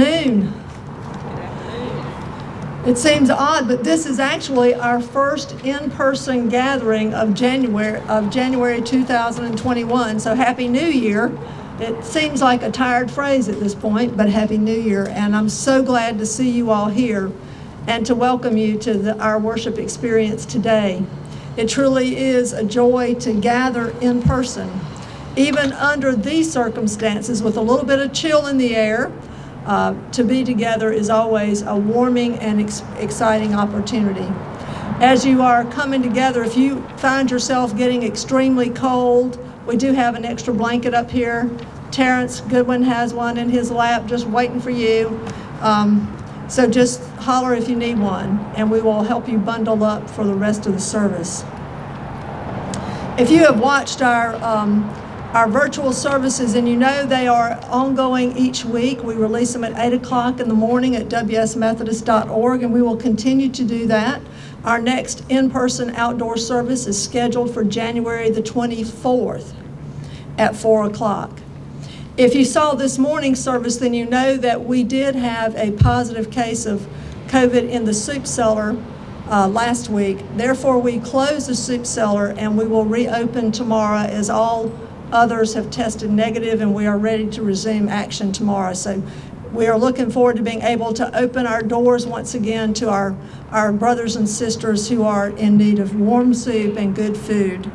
afternoon. It seems odd, but this is actually our first in-person gathering of January 2021, so Happy New Year. It seems like a tired phrase at this point, but Happy New Year, and I'm so glad to see you all here and to welcome you to our worship experience today. It truly is a joy to gather in person, even under these circumstances with a little bit of chill in the air. To be together is always a warming and exciting opportunity. As you are coming together, if you find yourself getting extremely cold, we do have an extra blanket up here. Terrence Goodwin has one in his lap just waiting for you. So just holler if you need one, and we will help you bundle up for the rest of the service. If you have watched our virtual services, and you know they are ongoing each week, we release them at 8 o'clock in the morning at wsmethodist.org, and we will continue to do that. Our next in-person outdoor service is scheduled for January the 24th at 4 o'clock. If you saw this morning's service, then you know that we did have a positive case of COVID in the soup cellar last week. Therefore, we closed the soup cellar, and we will reopen tomorrow as all others have tested negative, and we are ready to resume action tomorrow. So we are looking forward to being able to open our doors once again to our brothers and sisters who are in need of warm soup and good food.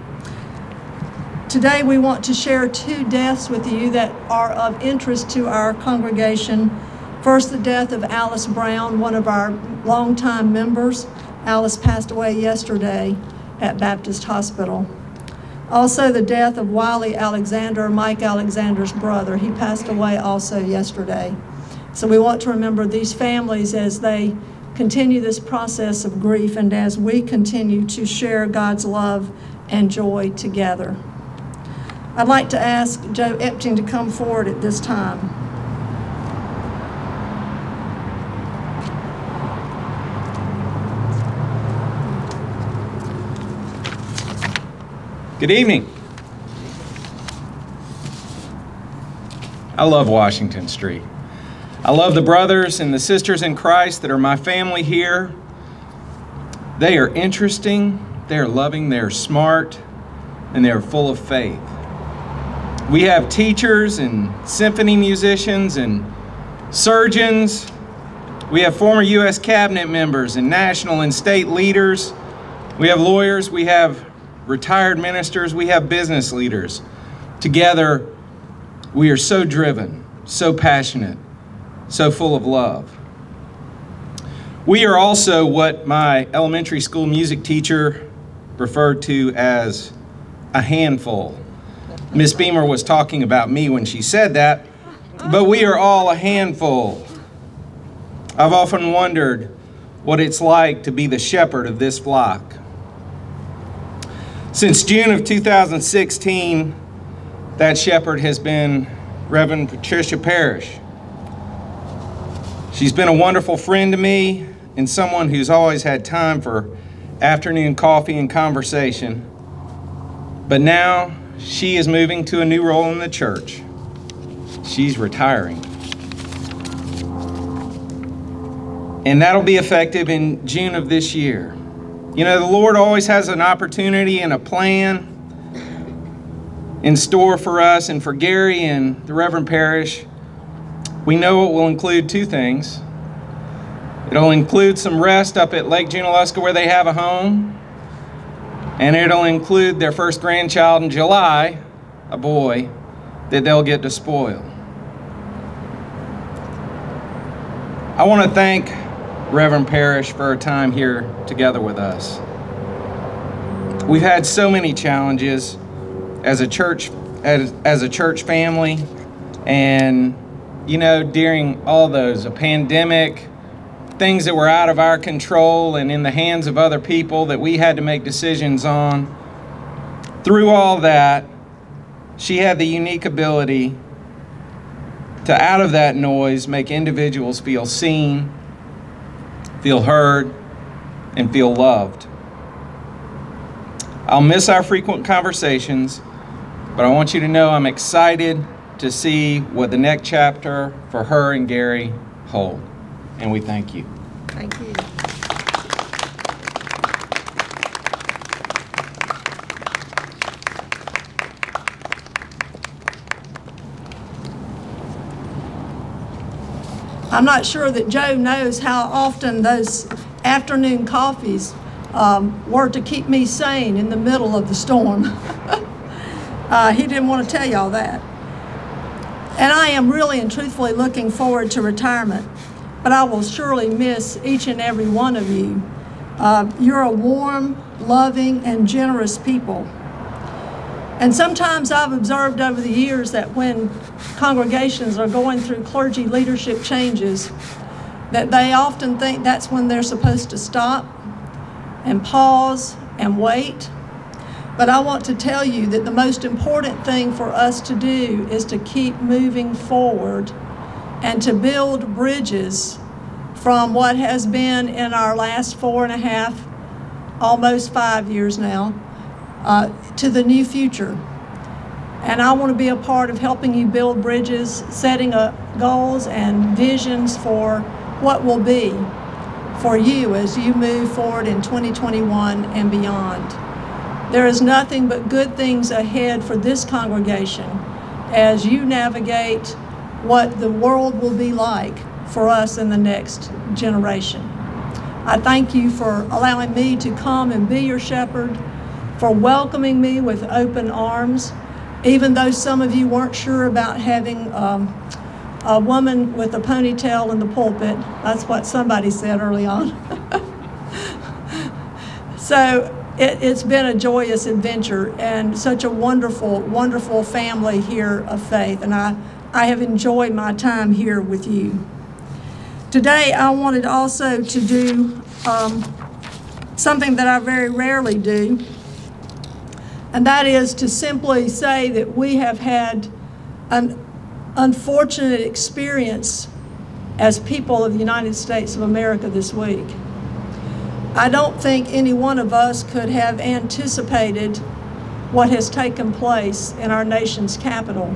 Today we want to share two deaths with you that are of interest to our congregation. First, the death of Alice Brown, one of our longtime members. Alice passed away yesterday at Baptist Hospital. Also, the death of Wiley Alexander, Mike Alexander's brother. He passed away also yesterday. So we want to remember these families as they continue this process of grief and as we continue to share God's love and joy together. I'd like to ask Joe Epting to come forward at this time. Good evening. I love Washington Street. I love the brothers and the sisters in Christ that are my family here. They are interesting, they are loving, they are smart, and they are full of faith. We have teachers and symphony musicians and surgeons. We have former U.S. cabinet members and national and state leaders. We have lawyers. We have retired ministers. We have business leaders. Together, we are so driven, so passionate, so full of love. We are also what my elementary school music teacher referred to as a handful. Miss Beamer was talking about me when she said that, but we are all a handful. I've often wondered what it's like to be the shepherd of this flock. Since June of 2016, that shepherd has been Reverend Patricia Parrish. She's been a wonderful friend to me and someone who's always had time for afternoon coffee and conversation, but now she is moving to a new role in the church. She's retiring. And that'll be effective in June of this year. You know, the Lord always has an opportunity and a plan in store for us and for Gary and the Reverend Parrish. We know it will include two things. It'll include some rest up at Lake Junaluska where they have a home. And it'll include their first grandchild in July, a boy, that they'll get to spoil. I want to thank Reverend Parrish for her time here together with us. We've had so many challenges as a church, as a church family, and you know, during all those, a pandemic, things that were out of our control and in the hands of other people that we had to make decisions on. Through all that, she had the unique ability to, out of that noise, make individuals feel seen, feel heard, and feel loved. I'll miss our frequent conversations, but I want you to know I'm excited to see what the next chapter for her and Gary hold. And we thank you. Thank you. I'm not sure that Joe knows how often those afternoon coffees were to keep me sane in the middle of the storm. He didn't want to tell y'all that. And I am really and truthfully looking forward to retirement, but I will surely miss each and every one of you. You're a warm, loving, and generous people. And sometimes I've observed over the years that when congregations are going through clergy leadership changes, that they often think that's when they're supposed to stop and pause and wait. But I want to tell you that the most important thing for us to do is to keep moving forward and to build bridges from what has been in our last 4 and a half, almost 5 years now, to the new future. And I want to be a part of helping you build bridges, setting up goals and visions for what will be for you as you move forward in 2021 and beyond. There is nothing but good things ahead for this congregation as you navigate what the world will be like for us in the next generation. I thank you for allowing me to come and be your shepherd, for welcoming me with open arms, even though some of you weren't sure about having a woman with a ponytail in the pulpit. That's what somebody said early on. So it's been a joyous adventure and such a wonderful, wonderful family here of faith. And I have enjoyed my time here with you. Today, I wanted also to do something that I very rarely do, and that is to simply say that we have had an unfortunate experience as people of the United States of America this week. I don't think any one of us could have anticipated what has taken place in our nation's capital.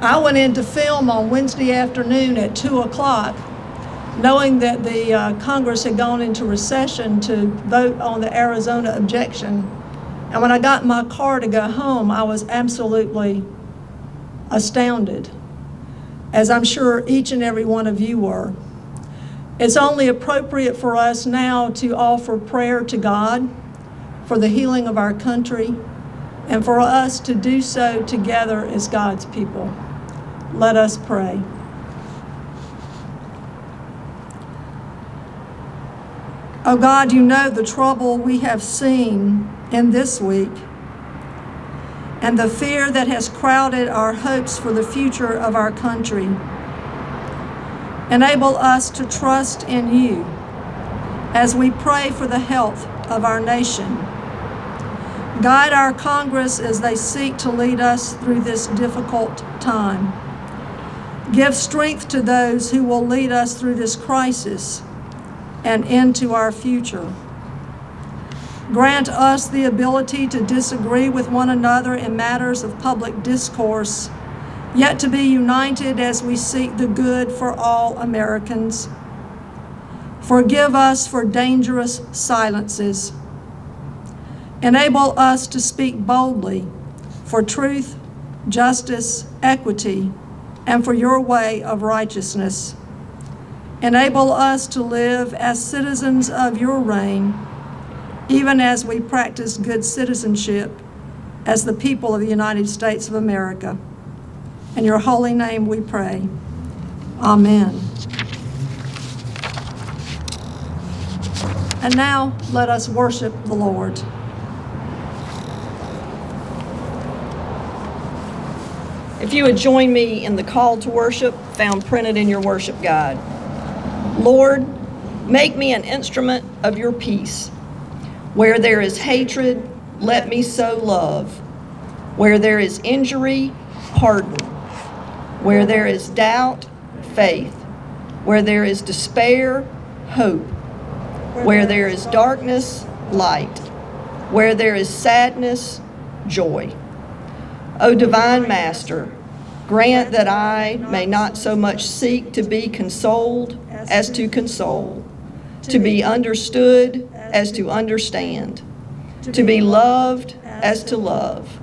I went into film on Wednesday afternoon at 2 o'clock, knowing that the Congress had gone into recession to vote on the Arizona objection. And when I got in my car to go home, I was absolutely astounded, as I'm sure each and every one of you were. It's only appropriate for us now to offer prayer to God for the healing of our country and for us to do so together as God's people. Let us pray. Oh God, you know the trouble we have seen in this week, and the fear that has crowded our hopes for the future of our country. Enable us to trust in you as we pray for the health of our nation. Guide our Congress as they seek to lead us through this difficult time. Give strength to those who will lead us through this crisis and into our future. Grant us the ability to disagree with one another in matters of public discourse, yet to be united as we seek the good for all Americans. Forgive us for dangerous silences. Enable us to speak boldly for truth, justice, equity, and for your way of righteousness. Enable us to live as citizens of your reign, even as we practice good citizenship as the people of the United States of America. In your holy name we pray. Amen. And now let us worship the Lord. If you would join me in the call to worship found printed in your worship guide. Lord, make me an instrument of your peace. Where there is hatred, let me sow love. Where there is injury, pardon. Where there is doubt, faith. Where there is despair, hope. Where there is darkness, light. Where there is sadness, joy. O divine Master, Grant that I may not so much seek to be consoled as to console, to be understood as to understand, to be loved as to love.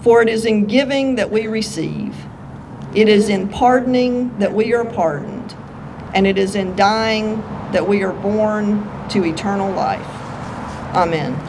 For it is in giving that we receive. It is in pardoning that we are pardoned. And it is in dying that we are born to eternal life. Amen.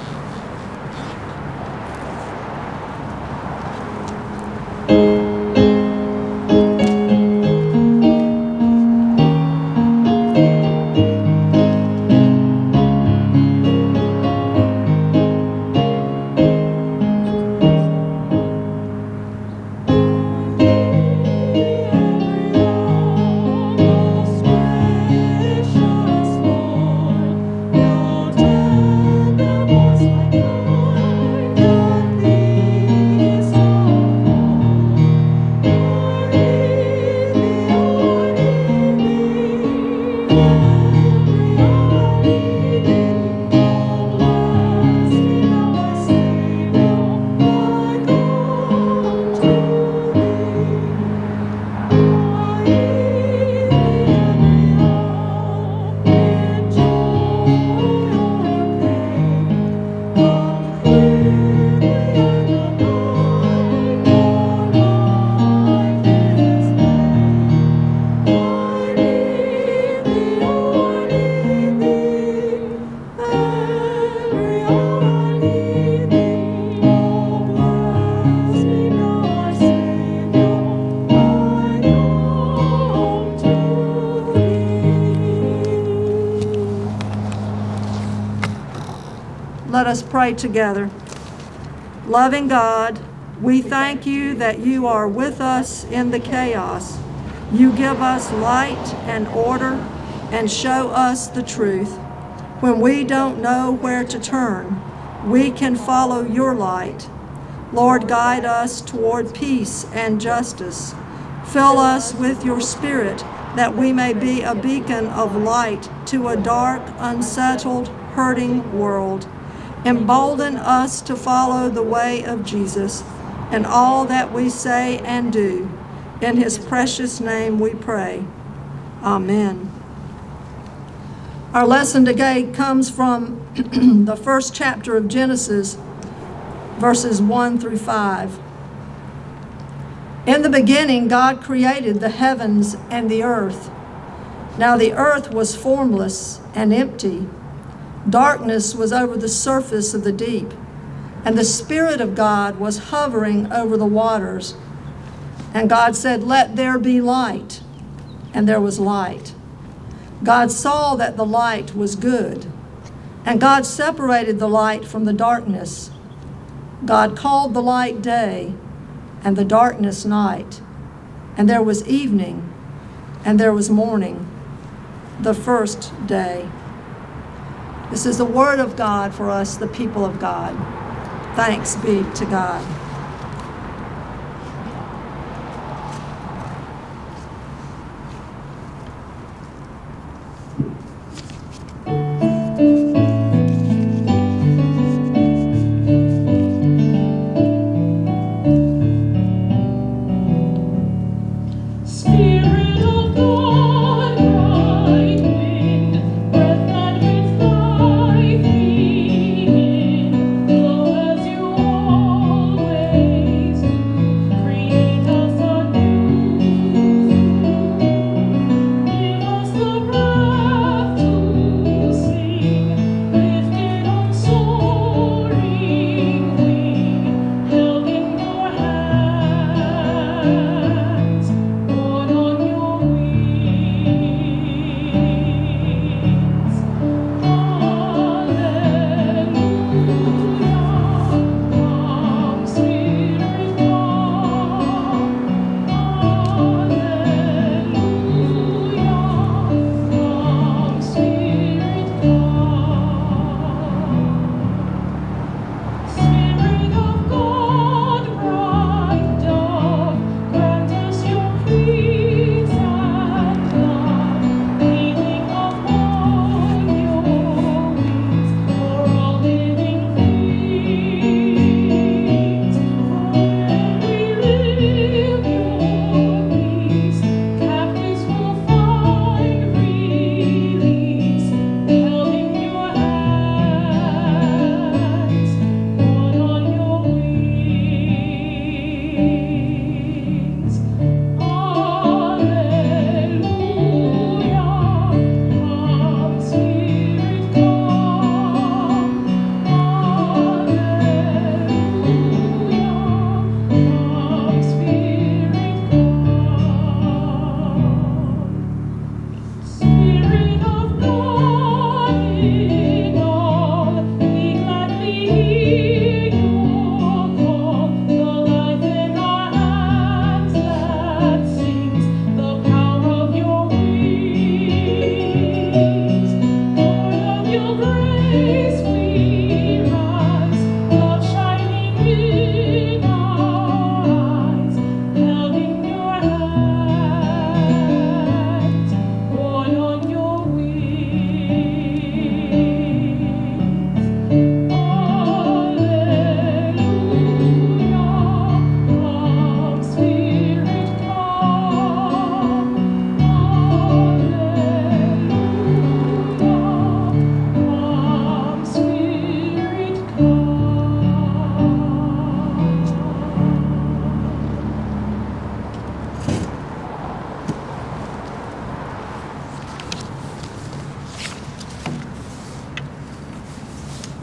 Let us pray together. Loving God, we thank you that you are with us in the chaos. You give us light and order and show us the truth. When we don't know where to turn, we can follow your light. Lord, guide us toward peace and justice. Fill us with your spirit that we may be a beacon of light to a dark, unsettled, hurting world. Embolden us to follow the way of Jesus in all that we say and do. In his precious name we pray. Amen. Our lesson today comes from the first chapter of Genesis, verses 1 through 5. In the beginning, God created the heavens and the earth. Now the earth was formless and empty. Darkness was over the surface of the deep, and the Spirit of God was hovering over the waters. And God said, "Let there be light," and there was light. God saw that the light was good, and God separated the light from the darkness. God called the light day, and the darkness night, and there was evening, and there was morning, the first day. This is the word of God for us, the people of God. Thanks be to God.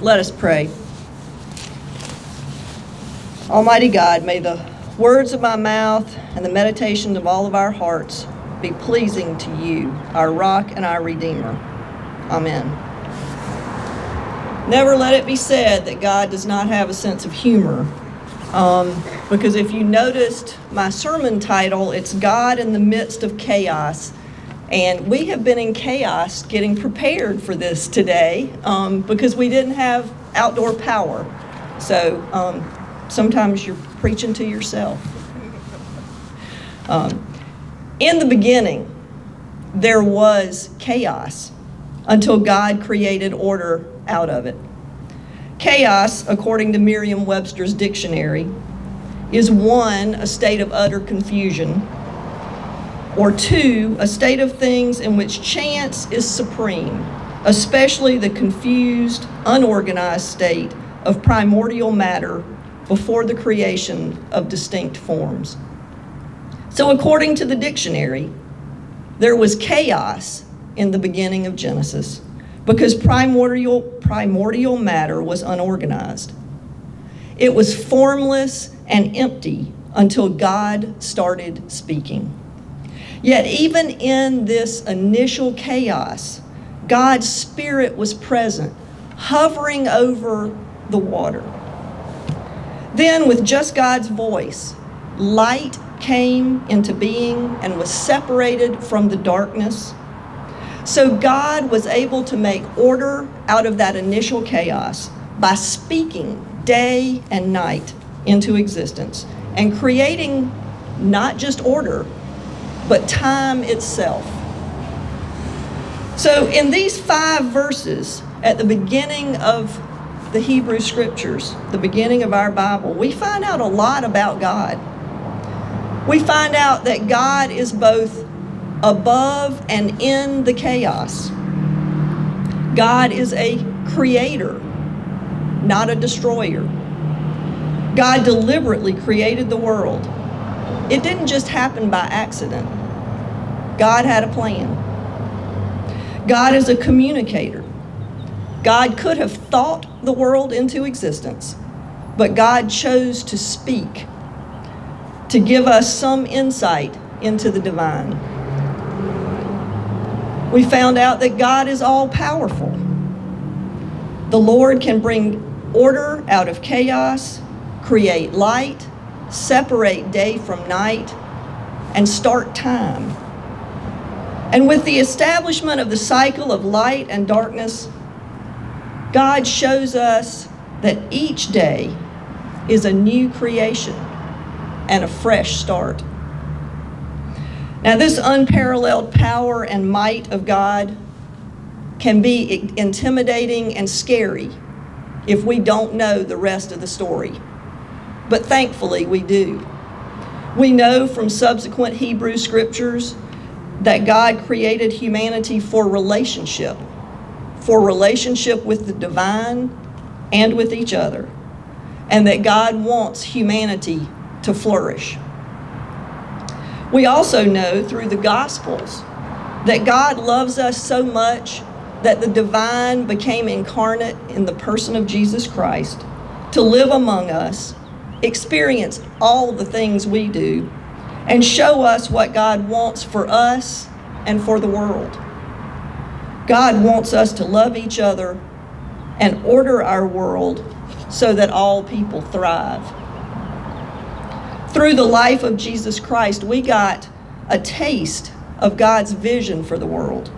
Let us pray. Almighty God, may the words of my mouth and the meditations of all of our hearts be pleasing to you, our rock and our redeemer. Amen. Never let it be said that God does not have a sense of humor. Because if you noticed my sermon title, it's God in the Midst of Chaos. And we have been in chaos getting prepared for this today because we didn't have outdoor power. So sometimes you're preaching to yourself. In the beginning, there was chaos until God created order out of it. Chaos, according to Merriam-Webster's dictionary, is one, a state of utter confusion, or two, a state of things in which chance is supreme, especially the confused, unorganized state of primordial matter before the creation of distinct forms. So according to the dictionary, there was chaos in the beginning of Genesis because primordial matter was unorganized. It was formless and empty until God started speaking. Yet even in this initial chaos, God's Spirit was present, hovering over the water. Then, with just God's voice, light came into being and was separated from the darkness. So God was able to make order out of that initial chaos by speaking day and night into existence and creating not just order, but time itself. So in these 5 verses at the beginning of the Hebrew Scriptures, the beginning of our Bible, we find out a lot about God. We find out that God is both above and in the chaos. God is a creator, not a destroyer. God deliberately created the world. It didn't just happen by accident. God had a plan. God is a communicator. God could have thought the world into existence, but God chose to speak, to give us some insight into the divine. We found out that God is all-powerful. The Lord can bring order out of chaos, create light, separate day from night, and start time. And with the establishment of the cycle of light and darkness, God shows us that each day is a new creation and a fresh start. Now, this unparalleled power and might of God can be intimidating and scary if we don't know the rest of the story. But thankfully, we do. We know from subsequent Hebrew Scriptures that God created humanity for relationship with the divine and with each other, and that God wants humanity to flourish. We also know through the Gospels that God loves us so much that the divine became incarnate in the person of Jesus Christ to live among us, experience all the things we do, and show us what God wants for us and for the world. God wants us to love each other and order our world so that all people thrive. Through the life of Jesus Christ, we got a taste of God's vision for the world,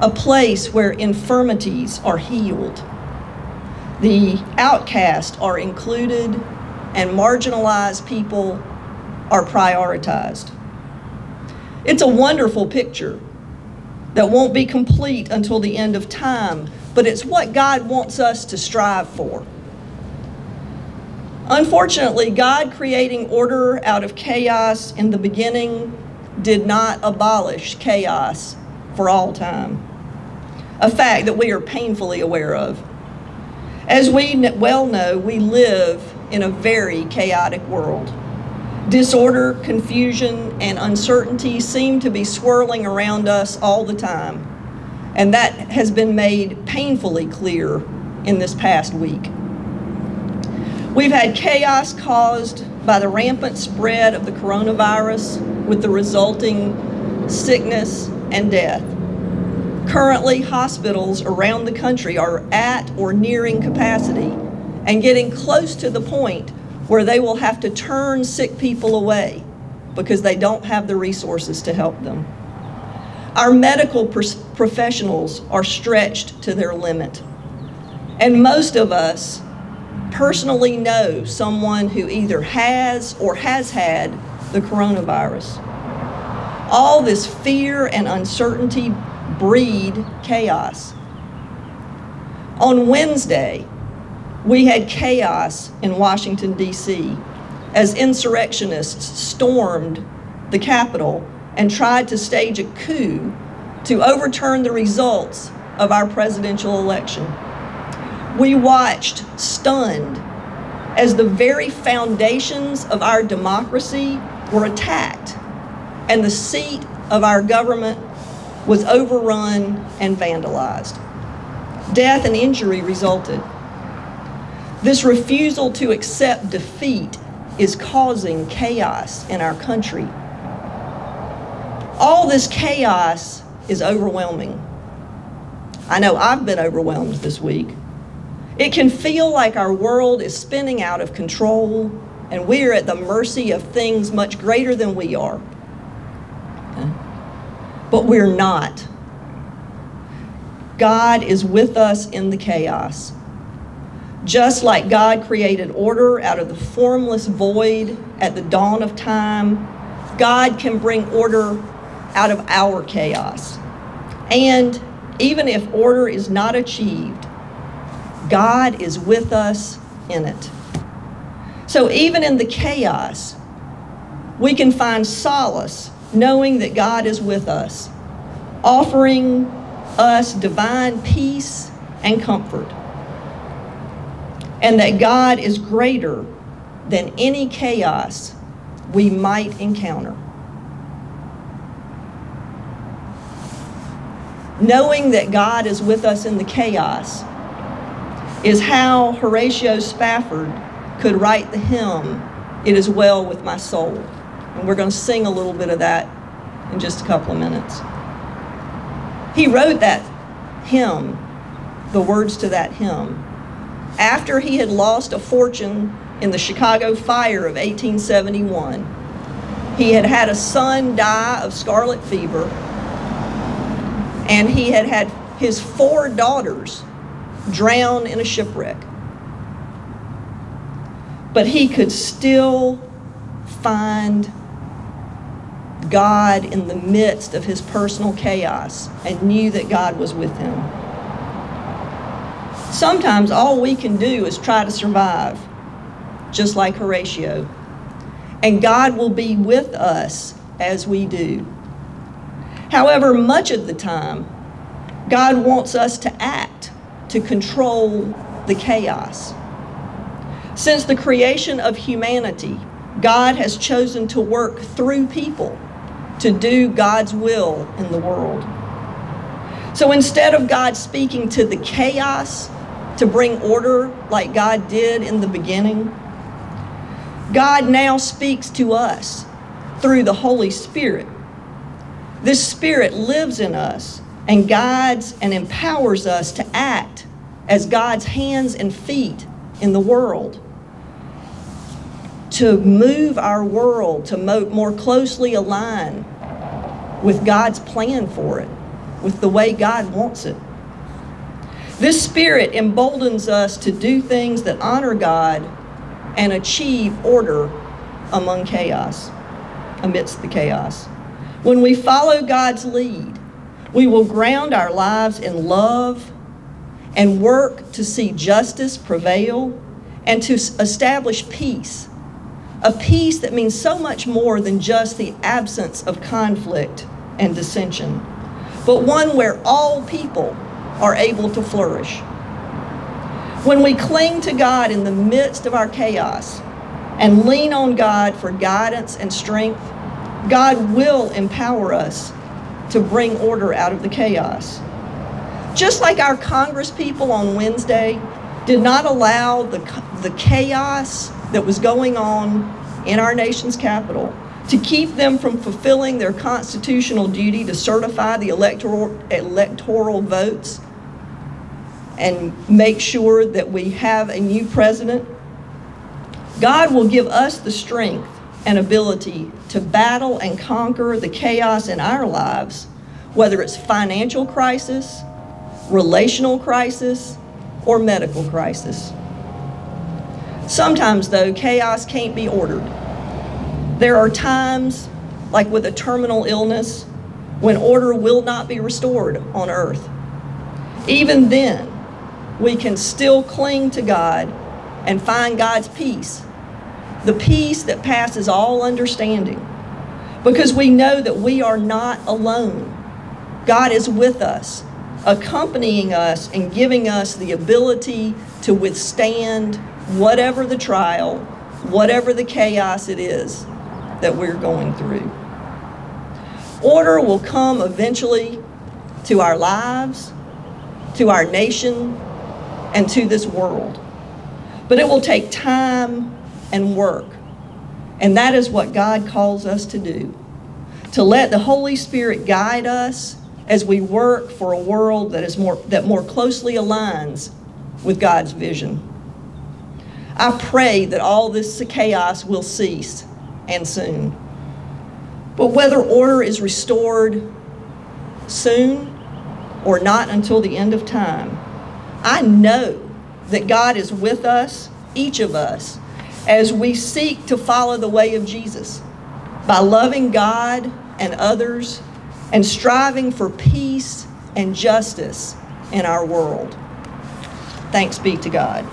a place where infirmities are healed, the outcast are included, and marginalized people are prioritized. It's a wonderful picture that won't be complete until the end of time, but it's what God wants us to strive for. Unfortunately, God creating order out of chaos in the beginning did not abolish chaos for all time, a fact that we are painfully aware of. As we well know, we live in a very chaotic world. Disorder, confusion, and uncertainty seem to be swirling around us all the time, and that has been made painfully clear in this past week. We've had chaos caused by the rampant spread of the coronavirus with the resulting sickness and death. Currently, hospitals around the country are at or nearing capacity and getting close to the point where they will have to turn sick people away because they don't have the resources to help them. Our medical professionals are stretched to their limit. And most of us personally know someone who either has or has had the coronavirus. All this fear and uncertainty breed chaos. On Wednesday, we had chaos in Washington, D.C. as insurrectionists stormed the Capitol and tried to stage a coup to overturn the results of our presidential election. We watched, stunned, as the very foundations of our democracy were attacked and the seat of our government was overrun and vandalized. Death and injury resulted. This refusal to accept defeat is causing chaos in our country. All this chaos is overwhelming. I know I've been overwhelmed this week. It can feel like our world is spinning out of control and we're at the mercy of things much greater than we are. Okay? But we're not. God is with us in the chaos. Just like God created order out of the formless void at the dawn of time, God can bring order out of our chaos. And even if order is not achieved, God is with us in it. So even in the chaos, we can find solace knowing that God is with us, offering us divine peace and comfort, and that God is greater than any chaos we might encounter. Knowing that God is with us in the chaos is how Horatio Spafford could write the hymn, "It Is Well With My Soul." And we're going to sing a little bit of that in just a couple of minutes. He wrote that hymn, the words to that hymn, after he had lost a fortune in the Chicago Fire of 1871. He had had a son die of scarlet fever, and he had had his 4 daughters drown in a shipwreck. But he could still find God in the midst of his personal chaos and knew that God was with him. Sometimes all we can do is try to survive, just like Horatio, and God will be with us as we do. However, much of the time, God wants us to act to control the chaos. Since the creation of humanity, God has chosen to work through people to do God's will in the world. So instead of God speaking to the chaos to bring order like God did in the beginning, God now speaks to us through the Holy Spirit. This Spirit lives in us and guides and empowers us to act as God's hands and feet in the world, to move our world to more closely align with God's plan for it, with the way God wants it. This Spirit emboldens us to do things that honor God and achieve order amidst the chaos. When we follow God's lead, we will ground our lives in love and work to see justice prevail and to establish peace, a peace that means so much more than just the absence of conflict and dissension, but one where all people are able to flourish. When we cling to God in the midst of our chaos and lean on God for guidance and strength, God will empower us to bring order out of the chaos. Just like our Congress people on Wednesday did not allow the chaos that was going on in our nation's capital to keep them from fulfilling their constitutional duty to certify the electoral votes and make sure that we have a new president, God will give us the strength and ability to battle and conquer the chaos in our lives, whether it's financial crisis, relational crisis, or medical crisis. Sometimes, though, chaos can't be ordered. There are times, like with a terminal illness, when order will not be restored on earth. Even then, we can still cling to God and find God's peace, the peace that passes all understanding, because we know that we are not alone. God is with us, accompanying us and giving us the ability to withstand whatever the trial, whatever the chaos it is that we're going through. Order will come eventually to our lives, to our nation, and to this world. But it will take time and work. And that is what God calls us to do, to let the Holy Spirit guide us as we work for a world that more closely aligns with God's vision. I pray that all this chaos will cease, and soon. But whether order is restored soon or not until the end of time, I know that God is with us, each of us, as we seek to follow the way of Jesus by loving God and others and striving for peace and justice in our world. Thanks be to God.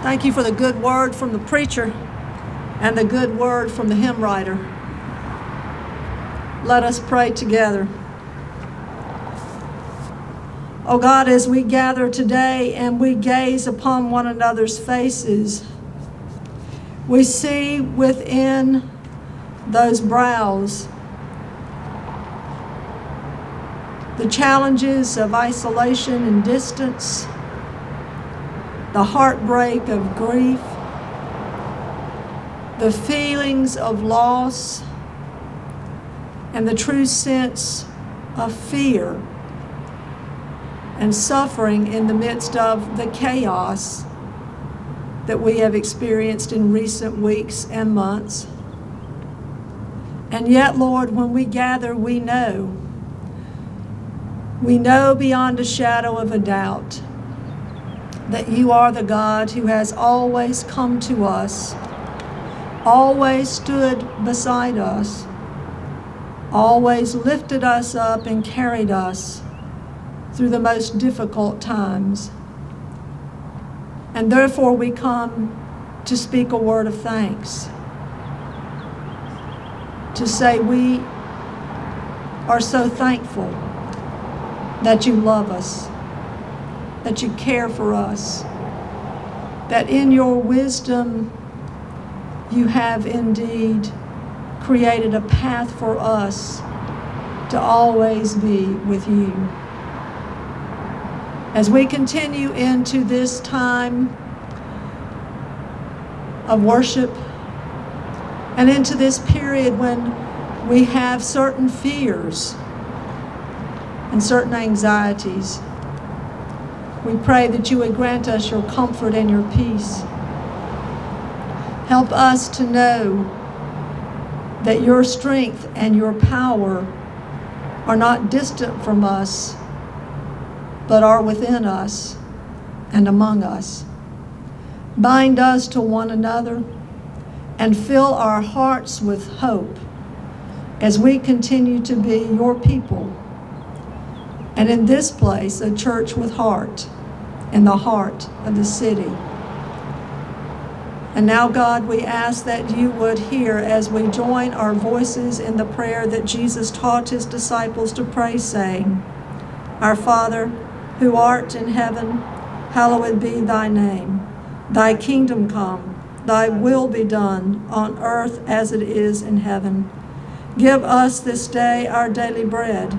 Thank you for the good word from the preacher and the good word from the hymn writer. Let us pray together. Oh God, as we gather today and we gaze upon one another's faces, we see within those brows the challenges of isolation and distance, the heartbreak of grief, the feelings of loss, and the true sense of fear and suffering in the midst of the chaos that we have experienced in recent weeks and months. And yet, Lord, when we gather, we know beyond a shadow of a doubt that you are the God who has always come to us, always stood beside us, always lifted us up and carried us through the most difficult times. And therefore we come to speak a word of thanks, to say we are so thankful that you love us, that you care for us, that in your wisdom you have indeed created a path for us to always be with you. As we continue into this time of worship and into this period when we have certain fears and certain anxieties, we pray that you would grant us your comfort and your peace. Help us to know that your strength and your power are not distant from us, but are within us and among us. Bind us to one another and fill our hearts with hope as we continue to be your people. And in this place, a church with heart, in the heart of the city. And now, God, we ask that you would hear as we join our voices in the prayer that Jesus taught his disciples to pray, saying, Our Father, who art in heaven, hallowed be thy name. Thy kingdom come, thy will be done on earth as it is in heaven. Give us this day our daily bread,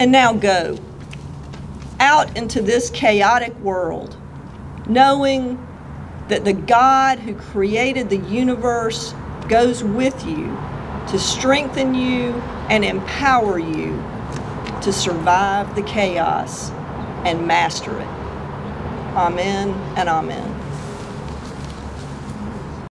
And now go out into this chaotic world, knowing that the God who created the universe goes with you to strengthen you and empower you to survive the chaos and master it. Amen and amen.